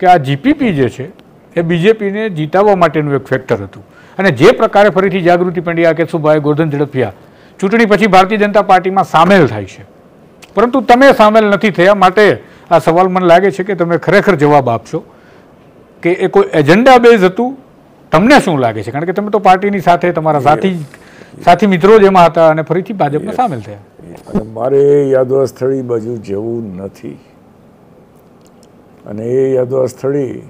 કે આ જીપીપી જે છે એ બીજેપીને જીતાવવા માટેનું એક ફેક્ટર હતું અને જે પ્રકારે ફરીથી જાગૃતિ પંડ્યા કેશુભાઈ ગોરધન ઝડફિયા ચૂંટણી પછી ભારતીય જનતા પાર્ટીમાં સામેલ થાય છે પરંતુ તમે સામેલ નથી થયા માટે આ સવાલ મને લાગે છે કે તમે ખરેખર જવાબ આપશો કે એ કોઈ એજન્ડા બેઝ હતું તમને શું લાગે છે કારણ કે તમે તો પાર્ટીની સાથે તમારા સાથી મિત્રો જ એમાં હતા અને ફરીથી ભાજપમાં સામેલ થયા મારે યાદવસ્થળી બાજુ જવું નથી અને એ યાદવસ્થળી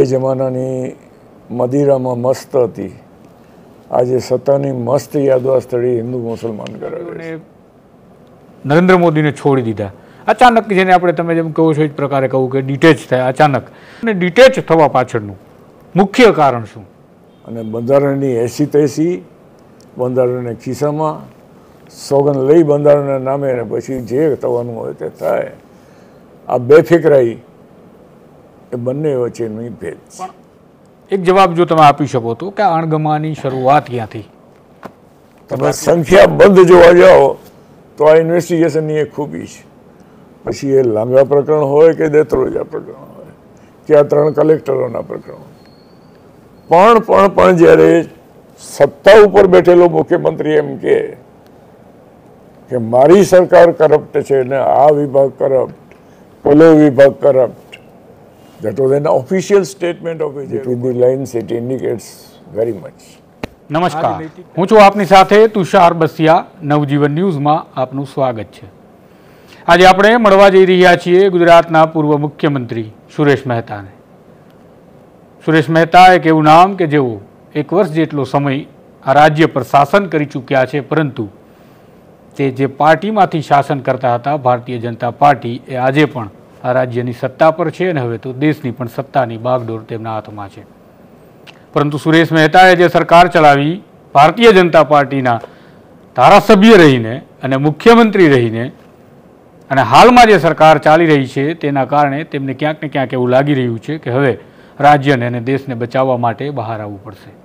એ જમાનાની મદિરામાં મસ્ત હતી આજે સત્તાની મસ્ત યાદવસ્થળી હિન્દુ મુસલમાન કરાવે નરેન્દ્ર મોદીને છોડી દીધા અચાનક જેને આપણે તમે જેમ કહો છો એ જ પ્રકારે કહું કે ડિટેચ થયા અચાનક અને ડિટેચ થવા પાછળનું મુખ્ય કારણ શું અને બંધારણની 80-83 બંધારણના ખિસ્સામાં સોગન લઈ બંધારણના નામે અને પછી જે થવાનું હોય તે થાય આ બેફિકરાઈ એ બંને વચ્ચેનો ભેદ પણ એક જવાબ જો તમે આપી શકો તો કે અણગમાની શરૂઆત ક્યાંથી તમે સંખ્યાબંધ જોવા જાઓ તો આ ઇન્વેસ્ટિગેશનની એક ખૂબી છે પછી એ લાંબા પ્રકરણ હોય કે દેત્રોજા પ્રકરણ હોય કે આ 3 કલેક્ટરોના પ્રકરણ પણ જ્યારે સત્તા ઉપર બેઠેલો મુખ્યમંત્રી એમ કે મારી સરકાર કરપ્ટ છે ને આ વિભાગ કરપ્ટ પેલો વિભાગ corrupt That was an official statement of BJP. Between the lines, it indicates very much. नमस्कार, हूँ छूं आपनी साथे तुषार बसिया नवजीवन न्यूज में आपनु स्वागत है। आज आपणे मळवा जई रह्या छीए गुजरातना पूर्व मुख्यमंत्री सुरेश मेहता ने। सुरेश मेहता एक एवुं नाम के जेओ एक वर्ष जेटलो समय आ राज्य पर शासन करी चूक्या छे परंतु ते जे पार्टीमांथी शासन करता हता भारतीय जनता पार्टी ए आजे पण आ राज्यनी सत्ता पर है हवे तो देशनी पण सत्तानी बागडोर तेमना हाथमां छे परंतु सुरेश मेहताए जे सरकार चलावी भारतीय जनता पार्टीना धारासभ्य रहीने अने मुख्यमंत्री रहीने अने हालमां जे सरकार चाली रही छे तेना कारणे तेमने क्यांक ने क्यांक एवुं लागी रह्युं छे के हवे राज्यने अने देशने बचाववा माटे बहार आववुं पड़शे।